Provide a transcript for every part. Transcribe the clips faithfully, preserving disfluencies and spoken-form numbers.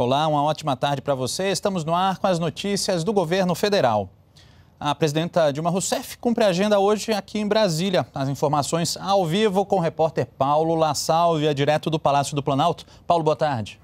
Olá, uma ótima tarde para você. Estamos no ar com as notícias do governo federal. A presidenta Dilma Rousseff cumpre a agenda hoje aqui em Brasília. As informações ao vivo com o repórter Paulo Lassalvia, direto do Palácio do Planalto. Paulo, boa tarde.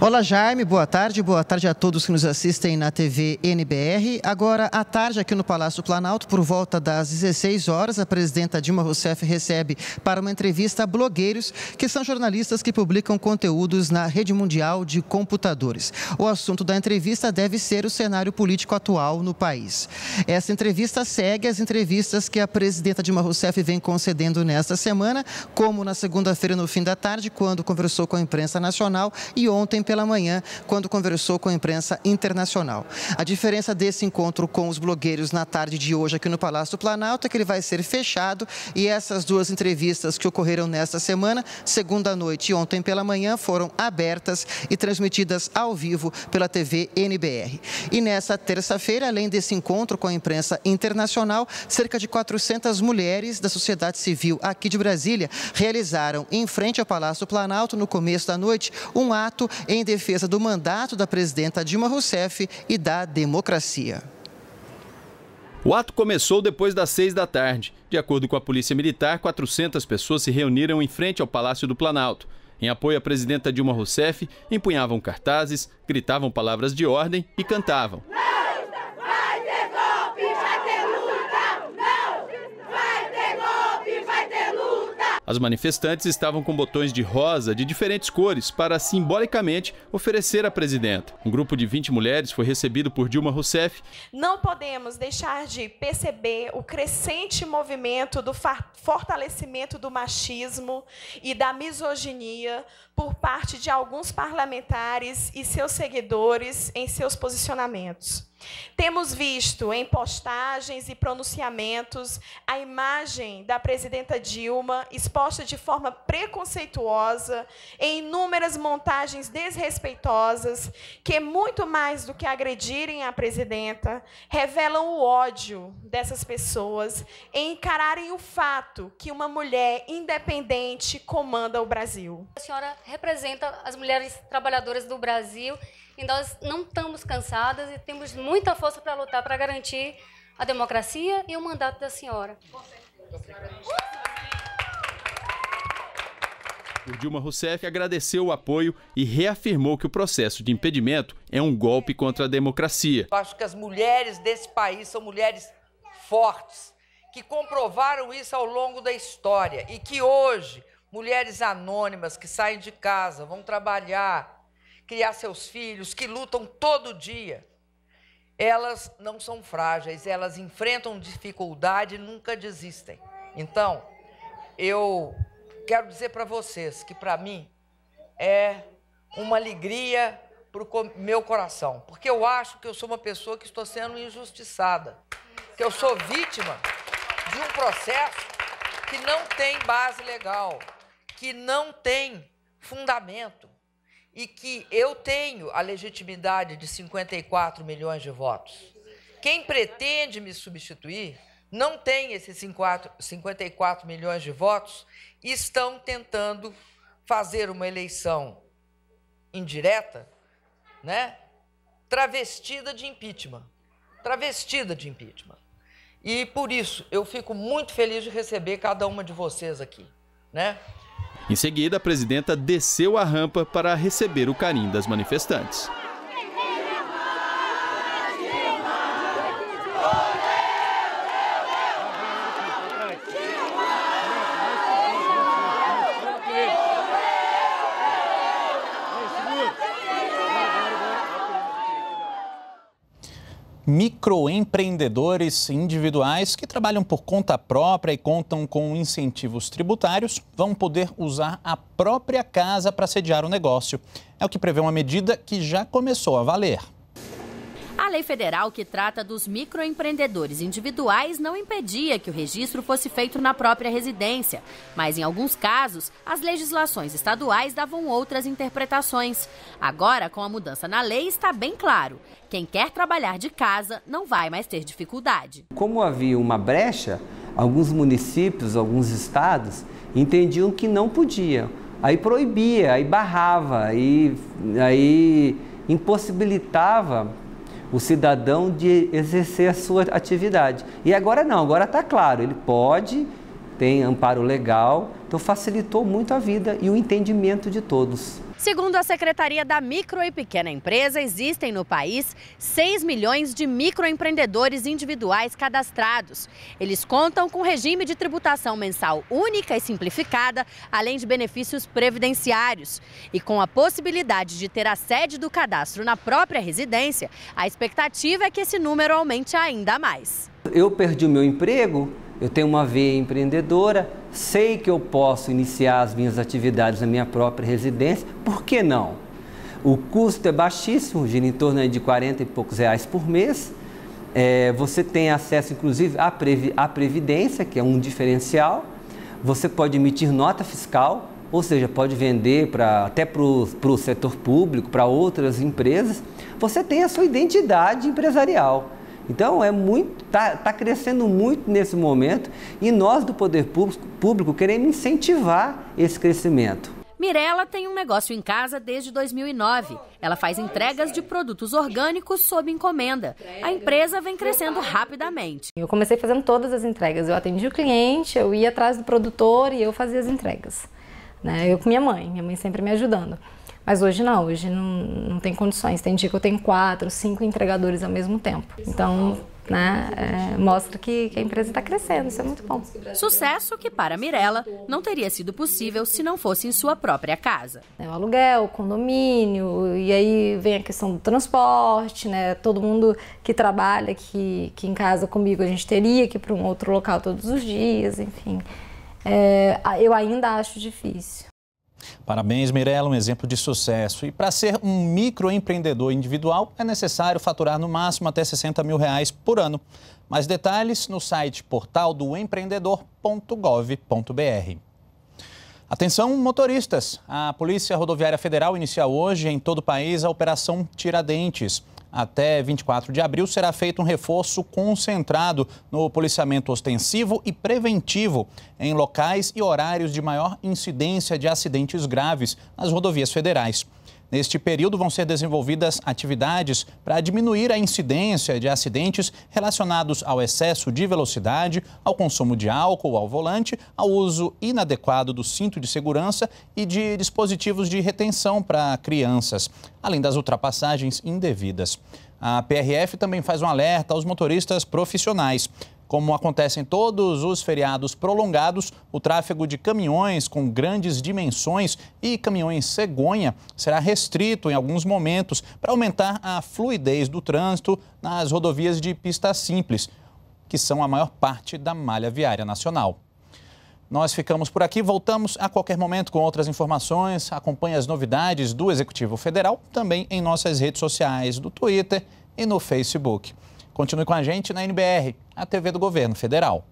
Olá, Jaime. Boa tarde. Boa tarde a todos que nos assistem na T V N B R. Agora, à tarde, aqui no Palácio do Planalto, por volta das dezesseis horas, a presidenta Dilma Rousseff recebe para uma entrevista blogueiros, que são jornalistas que publicam conteúdos na rede mundial de computadores. O assunto da entrevista deve ser o cenário político atual no país. Essa entrevista segue as entrevistas que a presidenta Dilma Rousseff vem concedendo nesta semana, como na segunda-feira, no fim da tarde, quando conversou com a imprensa nacional, e ontem, pela manhã, quando conversou com a imprensa internacional. A diferença desse encontro com os blogueiros na tarde de hoje aqui no Palácio do Planalto é que ele vai ser fechado, e essas duas entrevistas que ocorreram nesta semana, segunda noite e ontem pela manhã, foram abertas e transmitidas ao vivo pela T V N B R. E nessa terça-feira, além desse encontro com a imprensa internacional, cerca de quatrocentas mulheres da sociedade civil aqui de Brasília realizaram em frente ao Palácio do Planalto, no começo da noite, um ato em em defesa do mandato da presidenta Dilma Rousseff e da democracia. O ato começou depois das seis da tarde. De acordo com a Polícia Militar, quatrocentas pessoas se reuniram em frente ao Palácio do Planalto. Em apoio à presidenta Dilma Rousseff, empunhavam cartazes, gritavam palavras de ordem e cantavam. As manifestantes estavam com botões de rosa de diferentes cores para, simbolicamente, oferecer à presidenta. Um grupo de vinte mulheres foi recebido por Dilma Rousseff. Não podemos deixar de perceber o crescente movimento do fortalecimento do machismo e da misoginia por parte de alguns parlamentares e seus seguidores em seus posicionamentos. Temos visto em postagens e pronunciamentos a imagem da presidenta Dilma exposta de forma preconceituosa em inúmeras montagens desrespeitosas que, muito mais do que agredirem a presidenta, revelam o ódio dessas pessoas em encararem o fato que uma mulher independente comanda o Brasil. A senhora representa as mulheres trabalhadoras do Brasil e nós não estamos cansadas e temos muita força para lutar para garantir a democracia e o mandato da senhora. O Dilma Rousseff agradeceu o apoio e reafirmou que o processo de impedimento é um golpe contra a democracia. Eu acho que as mulheres desse país são mulheres fortes, que comprovaram isso ao longo da história, e que hoje mulheres anônimas que saem de casa, vão trabalhar, criar seus filhos, que lutam todo dia, elas não são frágeis, elas enfrentam dificuldade e nunca desistem. Então, eu quero dizer para vocês que, para mim, é uma alegria para o meu coração, porque eu acho que eu sou uma pessoa que estou sendo injustiçada, que eu sou vítima de um processo que não tem base legal, que não tem fundamento, e que eu tenho a legitimidade de cinquenta e quatro milhões de votos. Quem pretende me substituir não tem esses cinquenta e quatro milhões de votos e estão tentando fazer uma eleição indireta, né, travestida de impeachment. Travestida de impeachment. E, por isso, eu fico muito feliz de receber cada uma de vocês aqui, né? Em seguida, a presidenta desceu a rampa para receber o carinho das manifestantes. Microempreendedores individuais que trabalham por conta própria e contam com incentivos tributários vão poder usar a própria casa para sediar o negócio. É o que prevê uma medida que já começou a valer. A lei federal que trata dos microempreendedores individuais não impedia que o registro fosse feito na própria residência, mas em alguns casos, as legislações estaduais davam outras interpretações. Agora, com a mudança na lei, está bem claro. Quem quer trabalhar de casa não vai mais ter dificuldade. Como havia uma brecha, alguns municípios, alguns estados entendiam que não podia. Aí proibia, aí barrava, aí, aí impossibilitava o cidadão de exercer a sua atividade. E agora não, agora está claro, ele pode, tem amparo legal, então facilitou muito a vida e o entendimento de todos. Segundo a Secretaria da Micro e Pequena Empresa, existem no país seis milhões de microempreendedores individuais cadastrados. Eles contam com regime de tributação mensal única e simplificada, além de benefícios previdenciários. E com a possibilidade de ter a sede do cadastro na própria residência, a expectativa é que esse número aumente ainda mais. Eu perdi o meu emprego, eu tenho uma veia empreendedora, sei que eu posso iniciar as minhas atividades na minha própria residência, por que não? O custo é baixíssimo, gira em torno de quarenta e poucos reais por mês. É, você tem acesso, inclusive, à, previ à Previdência, que é um diferencial. Você pode emitir nota fiscal, ou seja, pode vender pra, até para o setor público, para outras empresas. Você tem a sua identidade empresarial. Então, é muito, tá, tá crescendo muito nesse momento e nós do Poder Público, público queremos incentivar esse crescimento. Mirela tem um negócio em casa desde dois mil e nove. Ela faz entregas de produtos orgânicos sob encomenda. A empresa vem crescendo rapidamente. Eu comecei fazendo todas as entregas. Eu atendi o cliente, eu ia atrás do produtor e eu fazia as entregas. Né? Eu com minha mãe, minha mãe sempre me ajudando. Mas hoje não, hoje não, não tem condições. Tem dia que eu tenho quatro, cinco entregadores ao mesmo tempo. Então, né, é, mostra que, que a empresa está crescendo, isso é muito bom. Sucesso que para a Mirela não teria sido possível se não fosse em sua própria casa. É o aluguel, o condomínio, e aí vem a questão do transporte, né? Todo mundo que trabalha aqui, que em casa comigo, a gente teria que ir para um outro local todos os dias, enfim. É, eu ainda acho difícil. Parabéns, Mirela, um exemplo de sucesso. E para ser um microempreendedor individual, é necessário faturar no máximo até sessenta mil reais por ano. Mais detalhes no site portal do empreendedor ponto gov ponto br. Atenção, motoristas! A Polícia Rodoviária Federal inicia hoje em todo o país a Operação Tiradentes. Até vinte e quatro de abril será feito um reforço concentrado no policiamento ostensivo e preventivo em locais e horários de maior incidência de acidentes graves nas rodovias federais. Neste período vão ser desenvolvidas atividades para diminuir a incidência de acidentes relacionados ao excesso de velocidade, ao consumo de álcool ao volante, ao uso inadequado do cinto de segurança e de dispositivos de retenção para crianças, além das ultrapassagens indevidas. A P R F também faz um alerta aos motoristas profissionais. Como acontece em todos os feriados prolongados, o tráfego de caminhões com grandes dimensões e caminhões cegonha será restrito em alguns momentos para aumentar a fluidez do trânsito nas rodovias de pista simples, que são a maior parte da malha viária nacional. Nós ficamos por aqui, voltamos a qualquer momento com outras informações. Acompanhe as novidades do Executivo Federal também em nossas redes sociais, do Twitter e no Facebook. Continue com a gente na N B R, a T V do Governo Federal.